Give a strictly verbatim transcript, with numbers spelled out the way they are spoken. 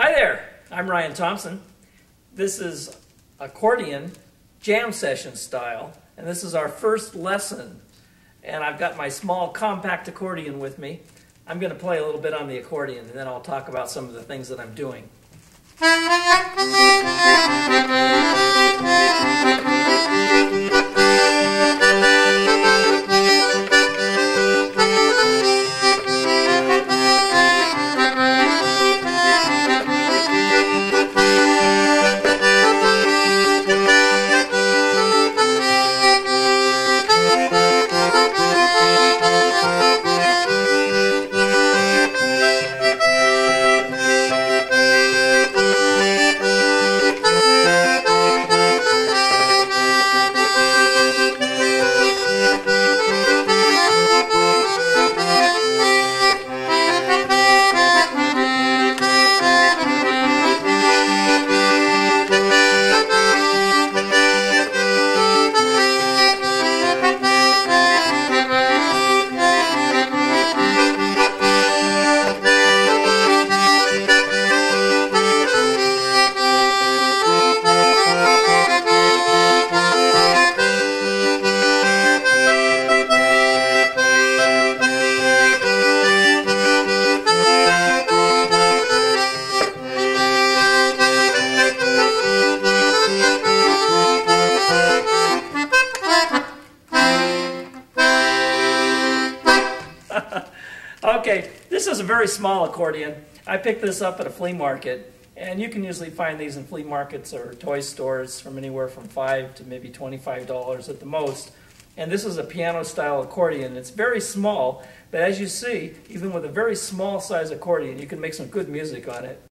Hi there, I'm Ryan Thompson. This is accordion jam session style, and this is our first lesson. And I've got my small compact accordion with me. I'm going to play a little bit on the accordion, and then I'll talk about some of the things that I'm doing. Okay, this is a very small accordion. I picked this up at a flea market, and you can usually find these in flea markets or toy stores from anywhere from five to maybe twenty-five dollars at the most. And this is a piano-style accordion. It's very small, but as you see, even with a very small size accordion, you can make some good music on it.